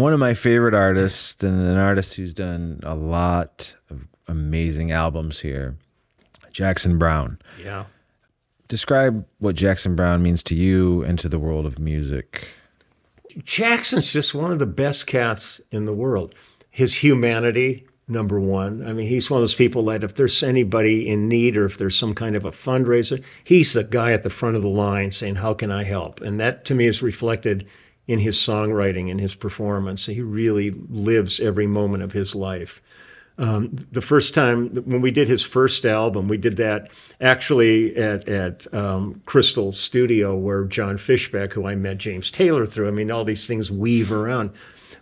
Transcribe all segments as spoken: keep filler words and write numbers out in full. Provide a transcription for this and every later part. one of my favorite artists, and an artist who's done a lot of amazing albums here, Jackson Browne. Yeah. Describe what Jackson Browne means to you and to the world of music. Jackson's just one of the best cats in the world. His humanity, number one. I mean, he's one of those people that if there's anybody in need or if there's some kind of a fundraiser, he's the guy at the front of the line saying, how can I help? And that, to me, is reflected in his songwriting and his performance. He really lives every moment of his life. Um, the first time, when we did his first album, we did that actually at, at um, Crystal Studio, where John Fishbeck, who I met James Taylor through, I mean, all these things weave around.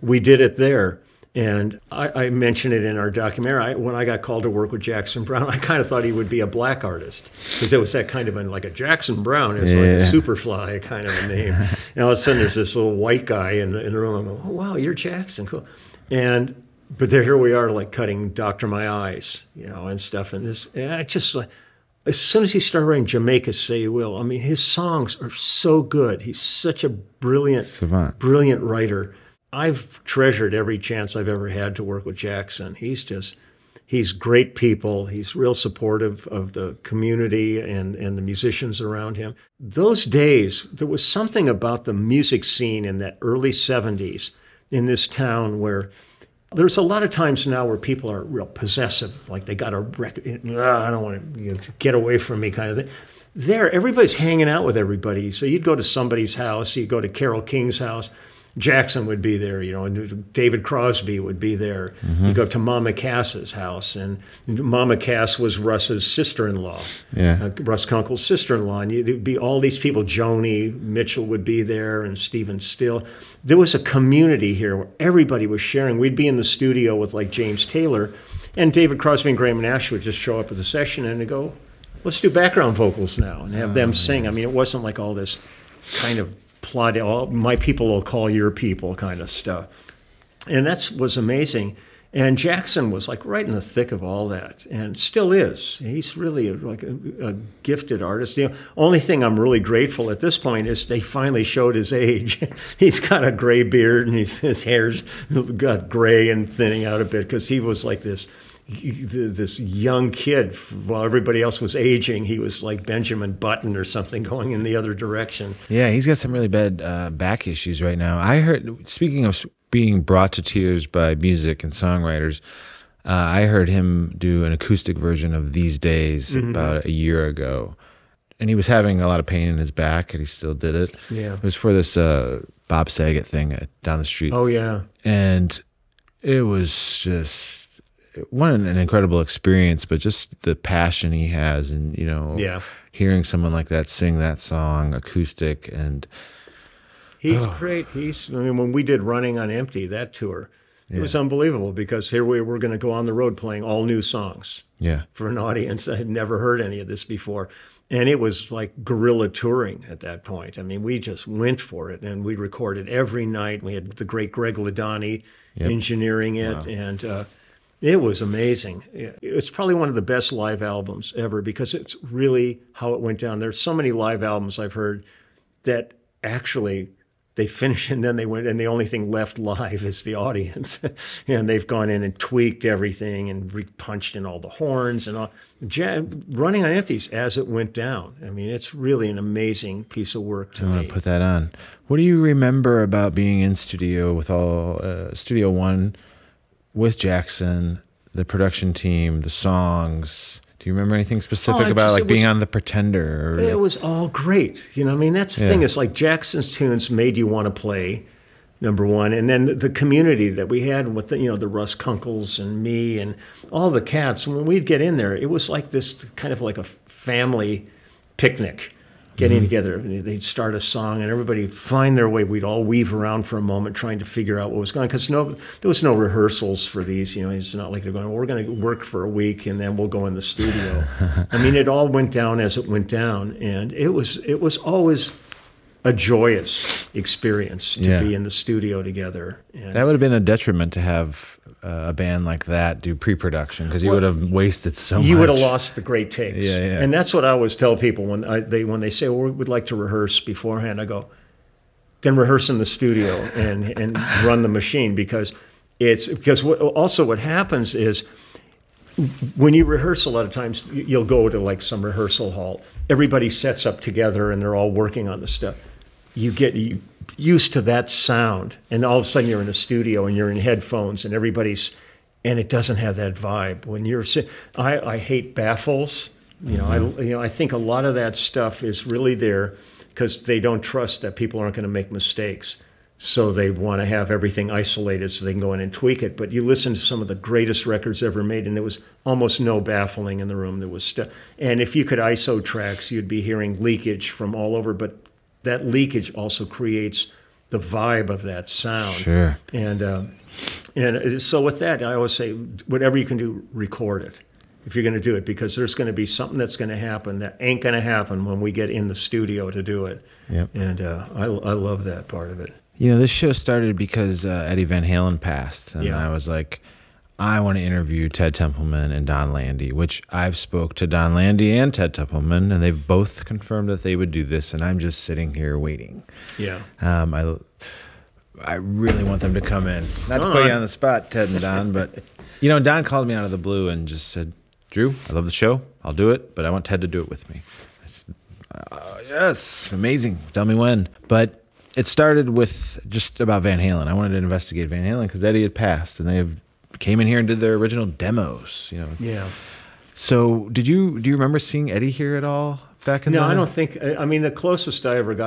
We did it there. And I, I mentioned it in our documentary. I, when I got called to work with Jackson Browne, I kind of thought he would be a black artist, because it was that kind of a, like a Jackson Browne is yeah. like a Superfly kind of a name. And all of a sudden, there's this little white guy in the, in the room. I'm going, oh wow, you're Jackson, cool. And but there, here we are, like cutting Doctor My Eyes, you know, and stuff. And this, and I just like as soon as he started writing Jamaica, Say You Will. I mean, his songs are so good. He's such a brilliant, Savant. brilliant writer. I've treasured every chance I've ever had to work with Jackson. He's just, he's great people. He's real supportive of the community and, and the musicians around him. Those days, there was something about the music scene in that early seventies in this town where there's a lot of times now where people are real possessive, like they got a record, ah, I don't want to, you know, get away from me kind of thing. There, everybody's hanging out with everybody. So you'd go to somebody's house, you'd go to Carole King's house, Jackson would be there, you know, and David Crosby would be there. Mm-hmm. You go up to Mama Cass's house, and Mama Cass was Russ's sister-in-law, yeah. uh, Russ Kunkel's sister-in-law, and there'd be all these people. Joni Mitchell would be there, and Stephen Still. There was a community here where everybody was sharing. We'd be in the studio with, like, James Taylor, and David Crosby and Graham Nash would just show up at the session and they'd go, let's do background vocals now and have oh, them sing. Yeah. I mean, it wasn't like all this kind of plot, all my people will call your people kind of stuff. And that was amazing. And Jackson was like right in the thick of all that, and still is. He's really a, like a, a gifted artist. The only thing I'm really grateful at this point is they finally showed his age. He's got a gray beard, and he's, his hair's got gray and thinning out a bit, because he was like this this young kid. While everybody else was aging, he was like Benjamin Button or something, going in the other direction. Yeah, he's got some really bad uh, back issues right now. I heard, speaking of being brought to tears by music and songwriters, uh, I heard him do an acoustic version of These Days mm-hmm. about a year ago. And he was having a lot of pain in his back, and he still did it. Yeah. It was for this uh, Bob Saget thing down the street. Oh, yeah. And it was just... One, an incredible experience, but just the passion he has, and you know, yeah. hearing someone like that sing that song acoustic, and he's oh. great. He's, I mean, when we did Running on Empty, that tour, it yeah. was unbelievable, because here we were going to go on the road playing all new songs, yeah, for an audience that had never heard any of this before, and it was like guerrilla touring at that point. I mean, we just went for it, and we recorded every night. We had the great Greg Ledani yep. engineering it, wow. and. Uh, It was amazing. It's probably one of the best live albums ever, because it's really how it went down. There's so many live albums I've heard that actually they finish and then they went, and the only thing left live is the audience. And they've gone in and tweaked everything and re-punched in all the horns and all. Running on Empty as it went down. I mean, it's really an amazing piece of work to me. I want to put that on. What do you remember about being in studio with all uh, Studio One? With Jackson, the production team, the songs. Do you remember anything specific oh, about just, like being was, on The Pretender? Or, it was all great. You know, I mean, that's the yeah. thing. It's like Jackson's tunes made you want to play, number one. And then the, the community that we had with, the, you know, the Russ Kunkels and me and all the cats. When we'd get in there, it was like this kind of like a family picnic. Getting together, they'd start a song, and everybody find their way. We'd all weave around for a moment, trying to figure out what was going on, because no, there was no rehearsals for these. You know, it's not like they're going, well, we're going to work for a week and then we'll go in the studio. I mean, it all went down as it went down, and it was it was always a joyous experience to yeah. be in the studio together. And that would have been a detriment to have a band like that do pre-production, because you well, would have wasted so you much. You would have lost the great takes. Yeah, yeah. And that's what I always tell people when I, they when they say, well, we'd like to rehearse beforehand. I go, than rehearse in the studio and, and run the machine, because it's because what, also what happens is when you rehearse a lot of times, you'll go to like some rehearsal hall. Everybody sets up together and they're all working on the stuff. You get used to that sound, and all of a sudden you're in a studio and you're in headphones and everybody's, and it doesn't have that vibe. When you're, I, I hate baffles. You know, mm-hmm. I, you know, I think a lot of that stuff is really there because they don't trust that people aren't going to make mistakes. So they want to have everything isolated so they can go in and tweak it. But you listen to some of the greatest records ever made, and there was almost no baffling in the room. There was stuff. And if you could I S O tracks, you'd be hearing leakage from all over. But that leakage also creates the vibe of that sound. Sure. And, uh, and so with that, I always say, whatever you can do, record it. If you're going to do it, because there's going to be something that's going to happen that ain't going to happen when we get in the studio to do it. Yep. And uh, I, I love that part of it. You know, this show started because uh, Eddie Van Halen passed, and yeah. I was like, I want to interview Ted Templeman and Don Landy, which I've spoke to Don Landy and Ted Templeman, and they've both confirmed that they would do this, and I'm just sitting here waiting. Yeah. Um, I, I really want them to come in. Not to put you on the spot, Ted and Don, but, you know, Don called me out of the blue and just said, Drew, I love the show. I'll do it, but I want Ted to do it with me. I said, uh, yes, amazing. Tell me when. But it started with just about Van Halen. I wanted to investigate Van Halen because Eddie had passed, and they have came in here and did their original demos. You know. Yeah. So did you do you remember seeing Eddie here at all back in the day? No, I don't think. I mean, the closest I ever got